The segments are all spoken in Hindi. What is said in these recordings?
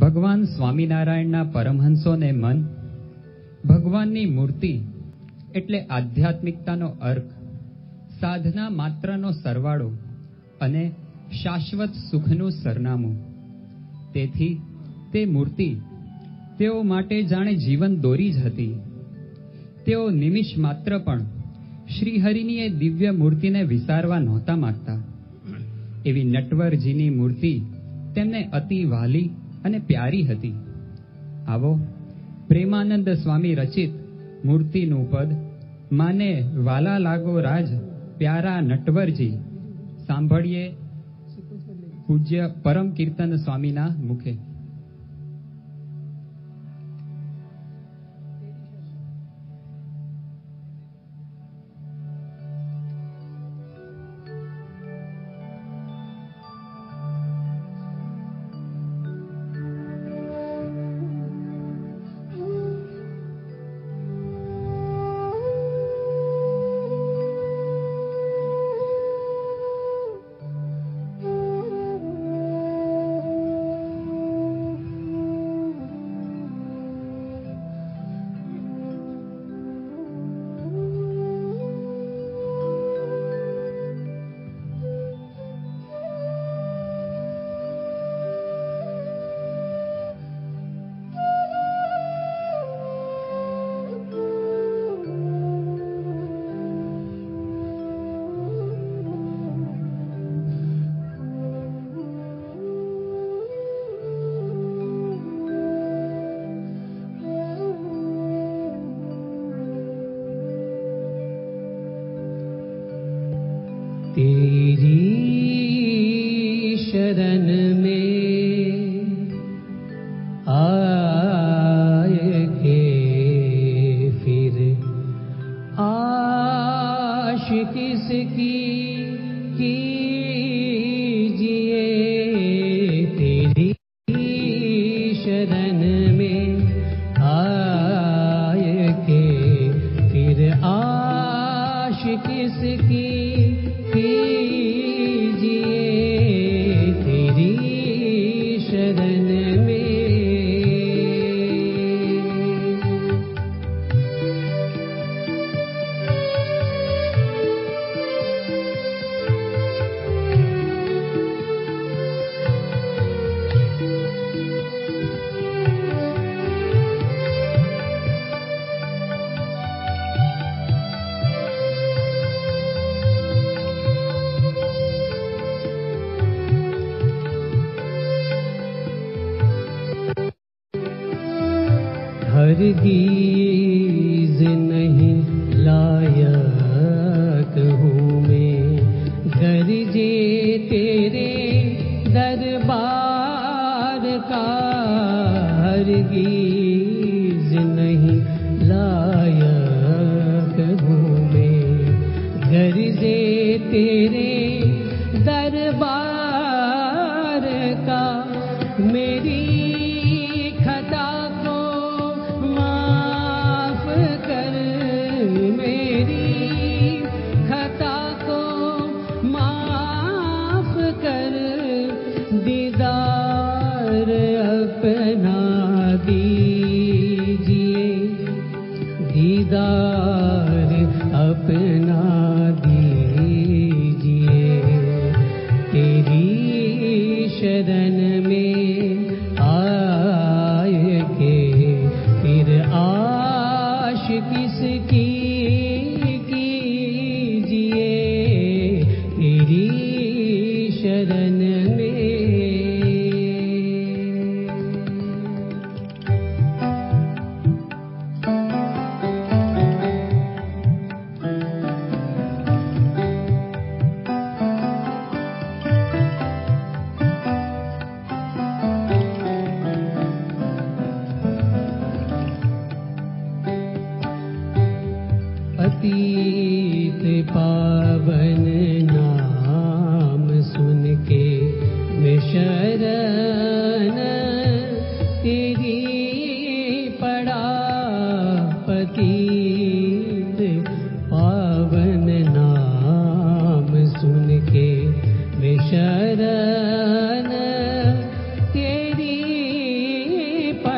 ભગવાન સ્વામિનારાયણના પરમહંસોને મન ભગવાનની મૂર્તિ એટલે આધ્યાત્મિકતાનો અર્ક, સાધના માત્રનો સરવાળો અને શાશ્વત સુખનું સરનામું. તેથી તે મૂર્તિ તેઓ માટે જાણે જીવન દોરી જ હતી. તેઓ નિમિષ માત્ર પણ શ્રીહરિની એ દિવ્ય મૂર્તિને વિસારવા નહોતા માગતા. એવી નટવરજીની મૂર્તિ તેમને અતિ વાલી અને પ્યારી હતી. આવો પ્રેમાનંદ સ્વામી રચિત મૂર્તિનું પદ માને વાલા લાગો રાજ પ્યારા નટવરજી સાંભળીએ પૂજ્ય પરમ કીર્તન સ્વામીના મુખે. तेरी शरण में आए के फिर आशिक़ किसकी कीजिए. तेरी शरण में आए के फिर आशिक़ किसकी हरगिज़ नहीं लायक हूँ मैं दर्जे तेरे दरबार का. हरगिज़ नहीं लायक हूँ मैं दर्जे तेरे दरबार का. मेरी दीदार अपना दीजिए. तेरी शरण में आए के फिर आशिक़ किसकी कीजिए. तेरी शरण में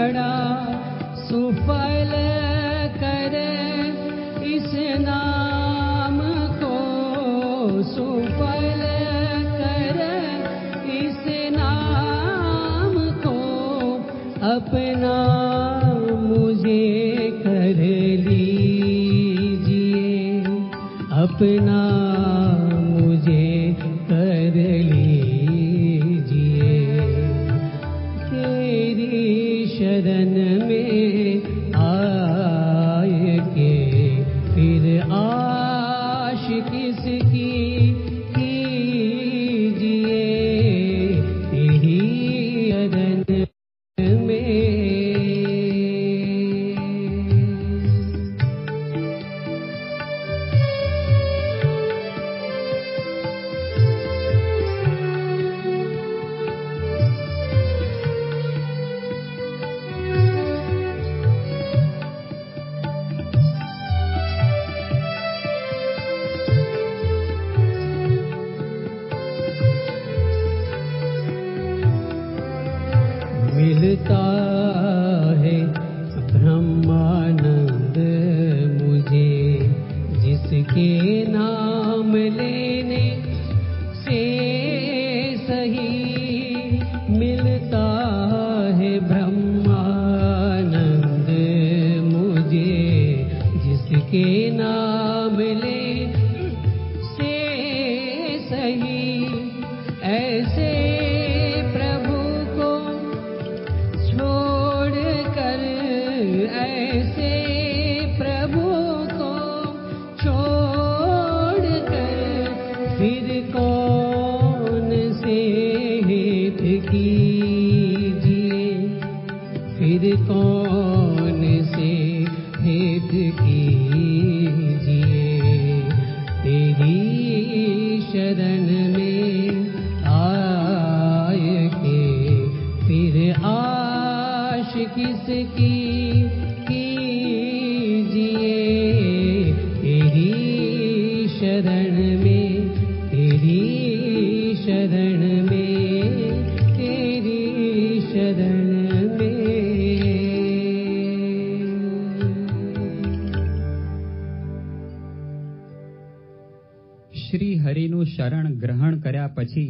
छड़ा सुफल करे इस नाम को, सुफल करे इस नाम को अपना मुझे कर लीजिए, अपना मुझे कर लीजिए। तेरी शरण में आए के फिर आश किसकी कीजिए, तेरी शरण में। मिलता है ब्रह्मानंद मुझे जिसके नाम लेने से सही, मिलता है ब्रह्मानंद मुझे जिसके नाम लेने से सही। ऐसे फिर कौन से हित कीजिए, फिर कौन से हित कीजिए। तेरी शरण में आए के फिर आश किसकी कीजिए, तेरी शरण में, तेरी शरण में, तेरी शरण में। श्री हरिनु शरण ग्रहण कर्या पछी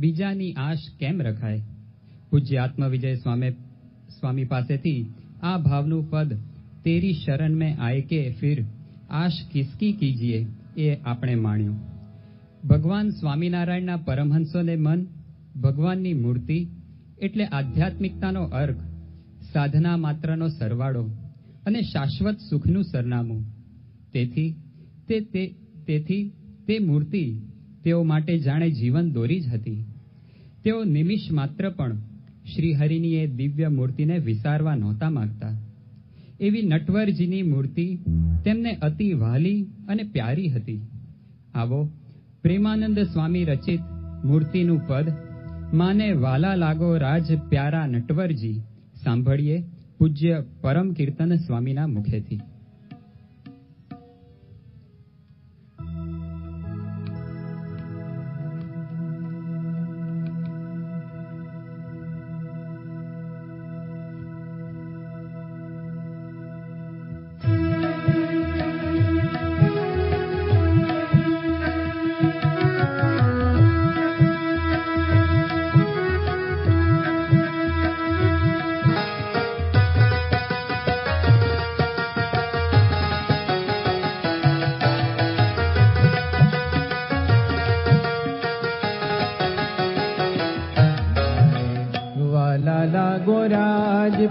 बीजानी आश केम रखाय। पूज्य आत्मविजय स्वामी पासेथी आ भावनु पद तेरी शरण में आए के फिर आश किसकी कीजिए ए आपणे माण्यु। भगवान स्वामीनारायणना परमहंसोने मन भगवाननी मूर्ति એટલે આધ્યાત્મિકતાનો અર્ક, સાધના માત્રનો સરવાળો અને શાશ્વત સુખનું સરનામું। તેથી તે મૂર્તિ તેઓ માટે જાણે જીવન દોરી જ હતી। તેઓ નિમિષ માત્ર પણ શ્રી હરિની એ દિવ્ય મૂર્તિને વિસારવા નહોતા માંગતા। એવી નટવરજીની મૂર્તિ તેમને અતિ વાલી અને પ્યારી હતી। આવો प्रेमानंद स्वामी रचित मूर्तिनु पद माने वाला लागो राज प्यारा नटवर जी सांभळिए पूज्य परम कीर्तन स्वामीना मुखेथी।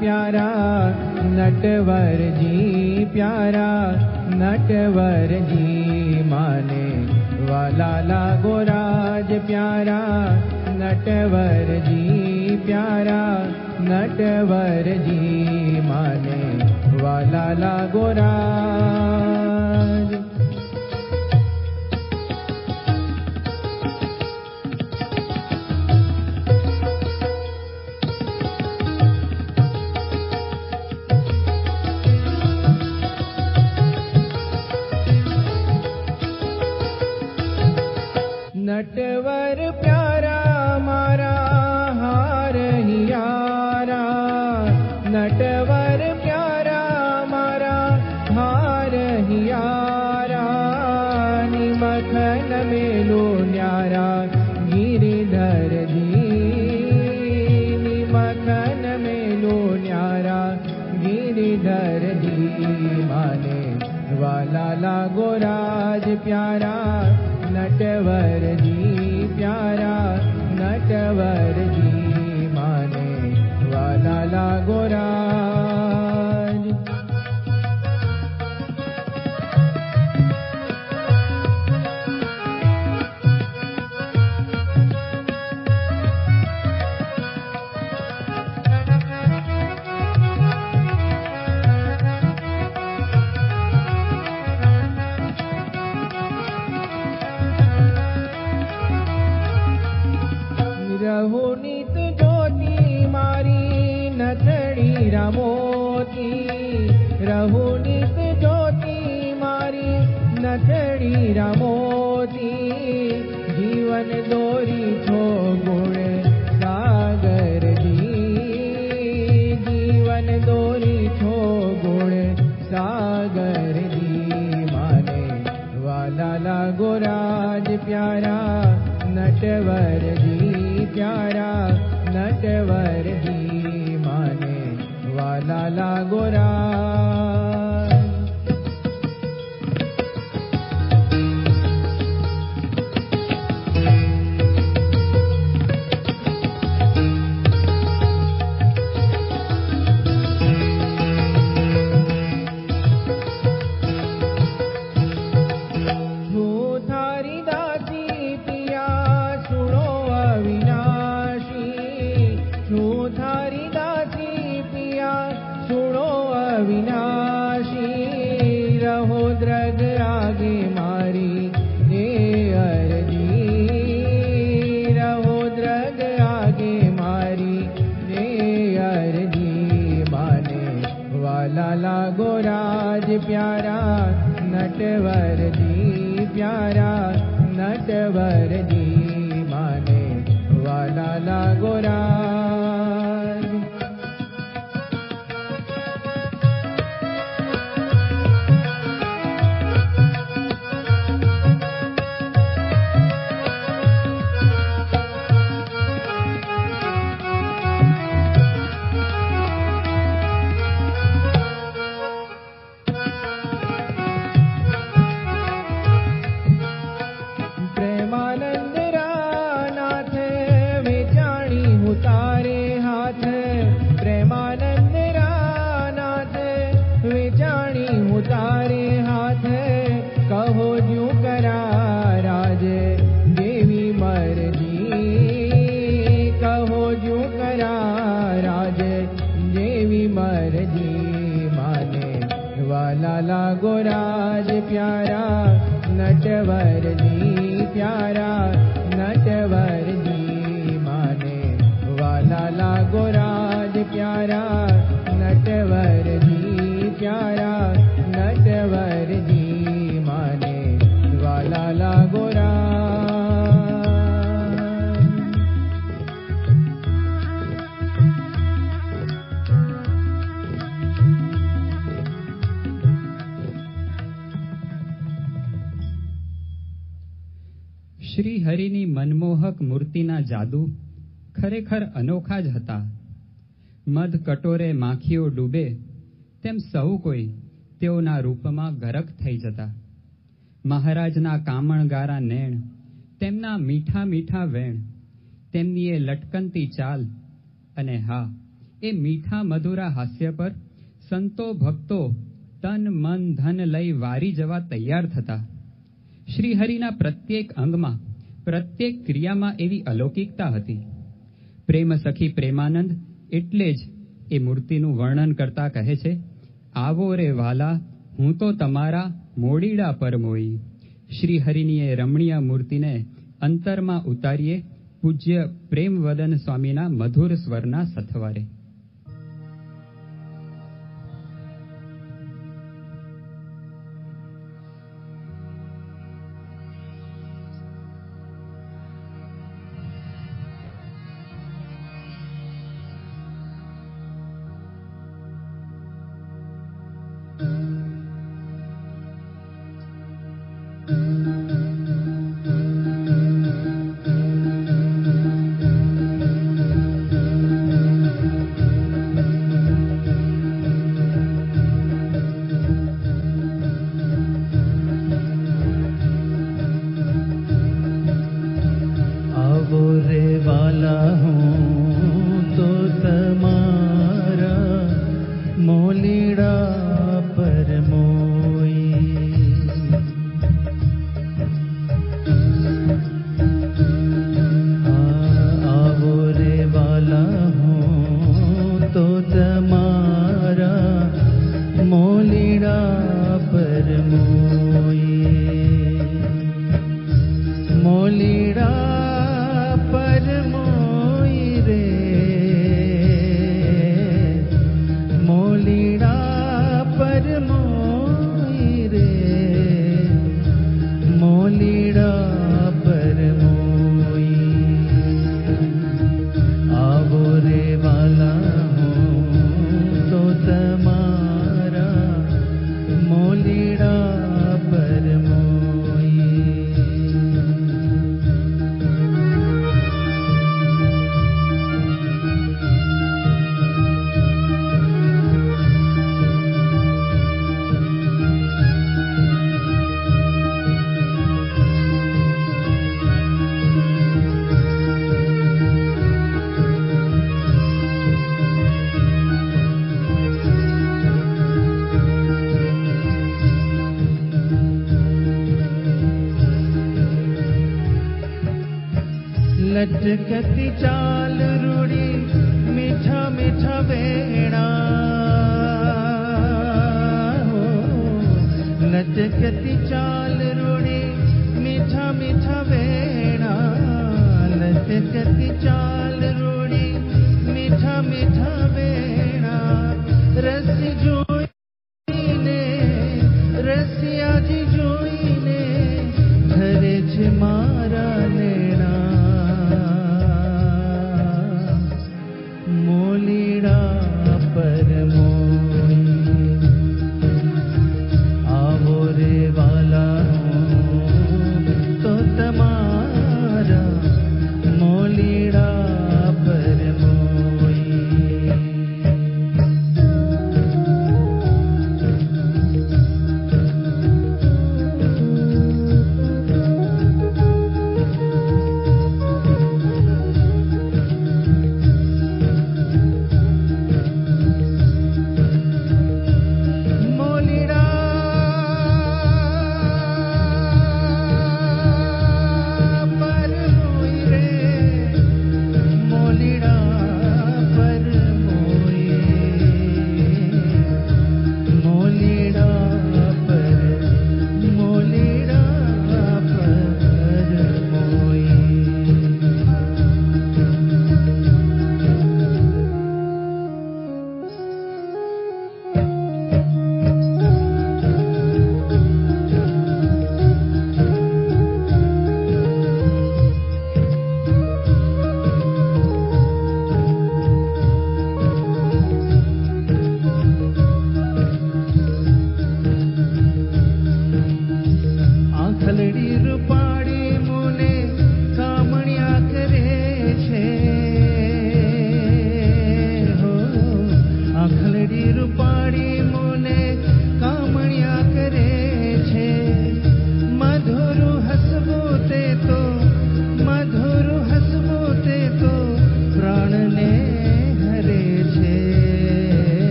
प्यारा नटवर जी, प्यारा नटवर जी माने वाला लागो राज प्यारा नटवर जी, प्यारा नटवर जी माने वाला लागो राज। नटवर प्यारा मारा हार हियारा, नटवर प्यारा मारा भारहियारा मखन मेलो न्यारा गिरिधर जी मखन मेलो न्यारा गिरिधर जी माने वाला लागो राज प्यारा नटवर जी प्यारा नटवर जी माने वाला लागो राज। मोती रहो नित ज्योति मारी नथड़ी रामोती जीवन दोरी छो गुण सागर जी जीवन दोरी छो गुण सागर जी माने वाला लागो राज प्यारा नटवर जी प्यारा नटवर जी माने वाला लागो राज। प्यारा नटवर जी प्यारा नटवर जी माने वाला लागो राज। लागो राज प्यारा नटवर जी प्यारा नटवर जी माने वाला लागो राज प्यारा नटवर जी प्यारा नटवर जी माने वाला लागो राज। श्री हरिनी मनमोहक मूर्तिना जादू खरेखर अनोखा ज हता। मध कटोरे माखीओ डूबे तेम सौ कोई तेओना रूपमा गरक थई जता। महाराजना कामणगारा नैण तेमना मीठा मीठा वेण तेमनी ए लटकंती चाल अने हा ए मीठा मधुरा हास्य पर संतो भक्तो तन मन धन लई वारी जवा तैयार थता। श्रीहरिना प्रत्येक अंगमा प्रत्येक क्रियामा एवी अलौकिकता हती। प्रेम सखी प्रेमानंद एटले ज ए मूर्तिनु वर्णन करता कहे छे, आवो रे वाला हूँ तो तमारा मोडीड़ा पर मोई। श्रीहरिनी ए रमणीय मूर्तिने अंतरमा उतारीए पूज्य प्रेमवदन स्वामीना मधुर स्वरना सथवारे। लटकती चाल रूड़ी मीठा मीठा वेणा हो, लटकती चाल रूड़ी मीठा मीठा वेणा, लटकती चाल रूड़ी मीठा मीठा वेणा, रस जोईने रसिया जी जोईने धरे छे मारा नेणा, मोलीड़ा पर मोई आवो रे वाला तो तमारा, मोलीड़ा पर मोई।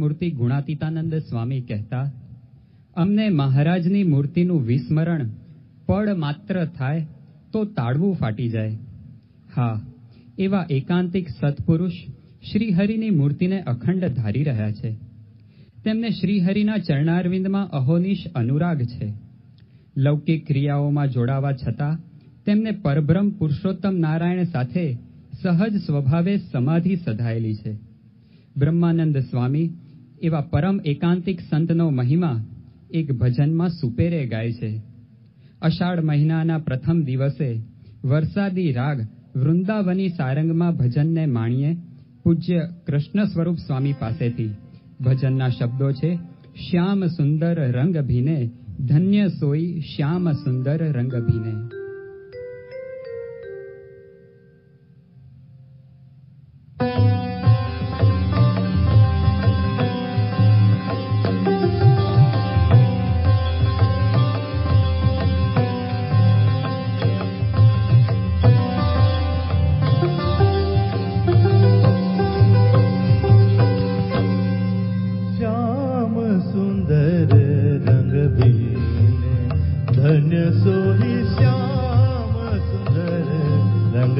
मूर्ति गुणातीतानंद स्वामी कहता, अमने महाराजनी मूर्तिनु विस्मरण पड़ मात्र थाय तो ताड़वू फाटी जाए। हा, एवा एकांतिक सत्पुरुष श्रीहरिनी मूर्तिने अखंड धारी रह्या छे। तेमने श्रीहरिना चरणारविंदमां अहोनिश अनुराग छे। लौकिक क्रियाओमां जोड़ावा छतां तेमने परब्रह्म पुरुषोत्तम नारायण साथे सहज स्वभावे समाधि सधायेली छे। ब्रह्मानंद स्वामी एवा परम एकांतिक संतनो महिमा एक भजनमा सुपेरे गाय छे। अषाढ़ महीनाना प्रथम दिवसे वरसादी राग वृंदावनी सारंगमा भजनने माणीए पूज्य कृष्ण स्वरूप स्वामी पासेथी भजनना शब्दों छे श्याम सुंदर रंग भीने धन्य सोई श्याम सुंदर रंग भीने।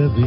Thank you.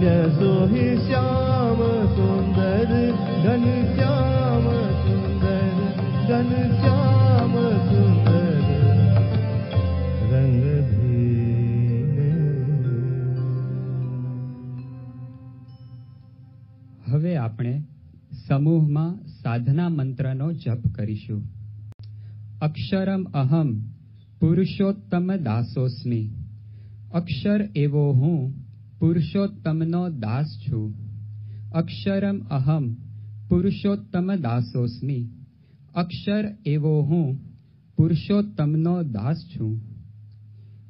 धन्य सोहि श्याम सुंदर धन श्याम सुंदर धन श्याम सुंदर रंगधीन। हवे आपणे समूहमां साधना मंत्रनो जप करीशुं। अक्षरम अहम पुरुषोत्तम दासोस्मी। अक्षर एवो हूँ पुरुषोत्तमनो दास छू। अक्षरम अहम पुरुषोत्तम दासोस्मी। अक्षर एवो हूँ पुरुषोत्तमनो दास छू।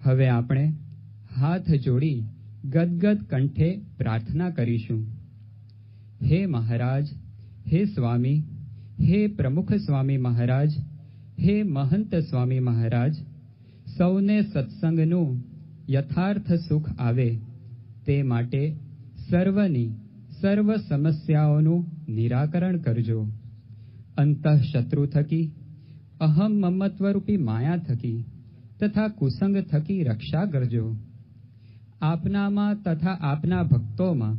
हवे आपणे हाथ जोड़ी गदगद कंठे प्रार्थना करीशुं। हे महाराज, हे स्वामी, हे प्रमुख स्वामी महाराज, हे महंत स्वामी महाराज, सौने सत्संगनु यथार्थ सुख आवे ते माटे सर्वनी सर्व समस्याओनु निराकरण करजो। अंतः शत्रु थकी, अहम ममत्वरूपी माया थकी तथा कुसंग थकी रक्षा करजो। आपनामा तथा आपना भक्तोमा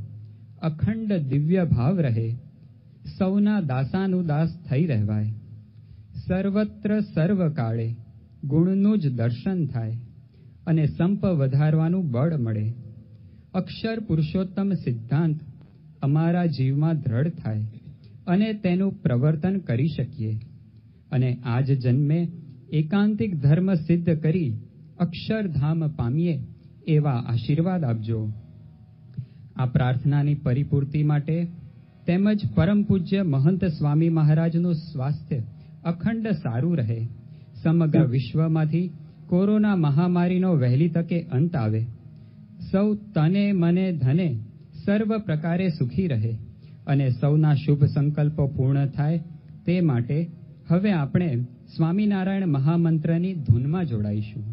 अखंड दिव्य भाव रहे, सौना दासानुदास थई रहवाय, सर्वत्र सर्व काले गुणनु ज दर्शन थाय अने संप वधारवानु बळ मळे। अक्षर पुरुषोत्तम सिद्धांत अमारा जीवमां दृढ़ थाय अने तेनु प्रवर्तन करी शकीए अने आज जन्मे एकांतिक धर्म सिद्ध करी अक्षरधाम पामीए एवा आशीर्वाद आपजो। आ प्रार्थनानी परिपूर्ति माटे તેમજ પરમ પૂજ્य મહંત સ્વામી મહારાજનું સ્વાસ્થ્ય અખંડ સારું રહે, સમગ્ર વિશ્વમાંથી કોરોના મહામારીનો વહેલી તકે અંત આવે, સૌ તને મને ધને સર્વ પ્રકારે સુખી રહે અને સૌના શુભ સંકલ્પો પૂર્ણ થાય તે માટે હવે આપણે સ્વામિનારાયણ મહામંત્રની ધૂનમાં જોડાઈશું।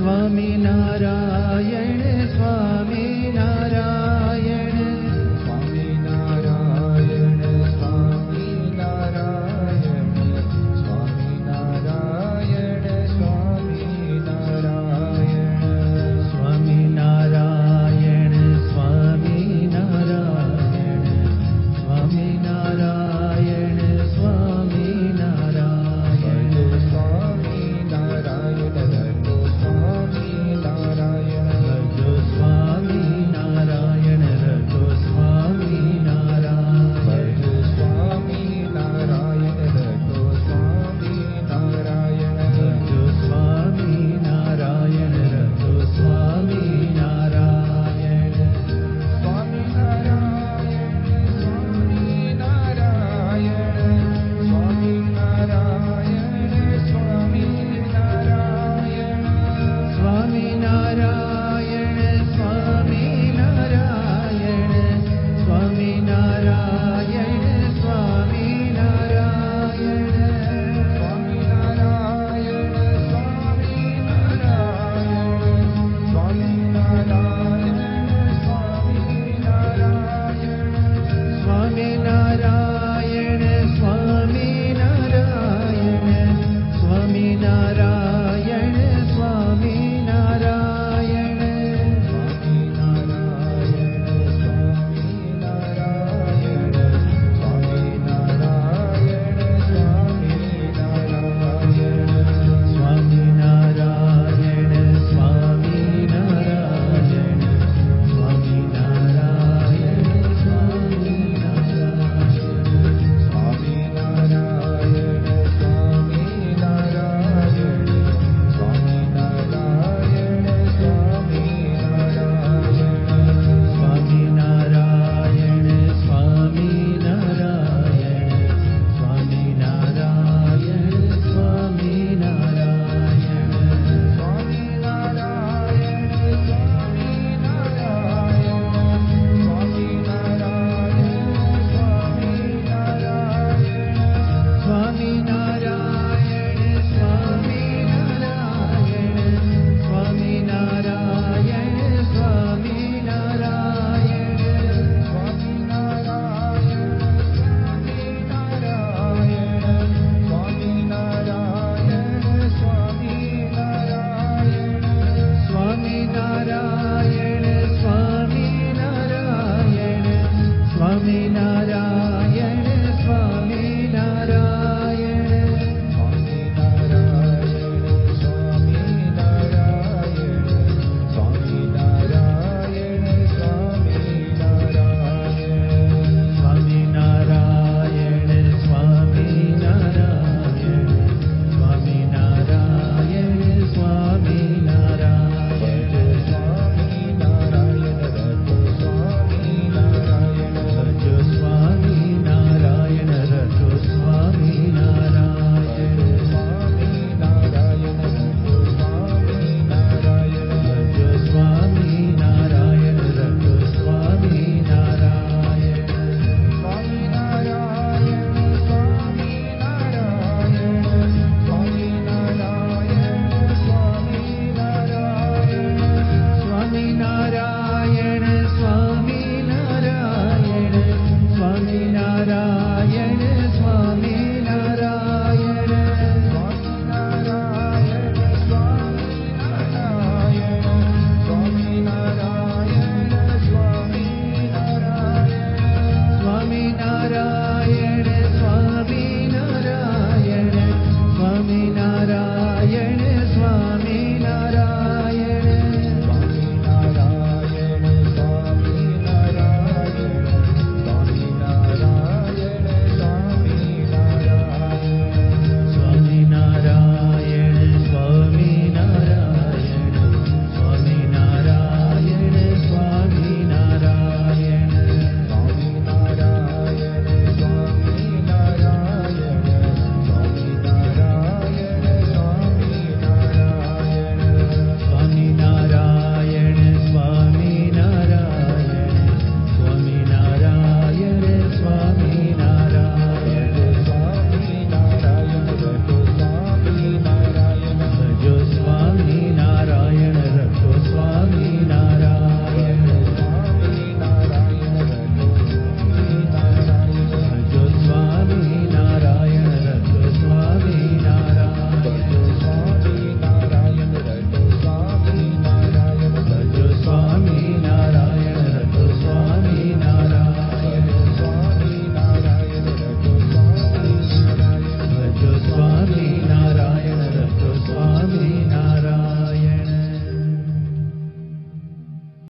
स्वामी नारायण स्वामी नारायण।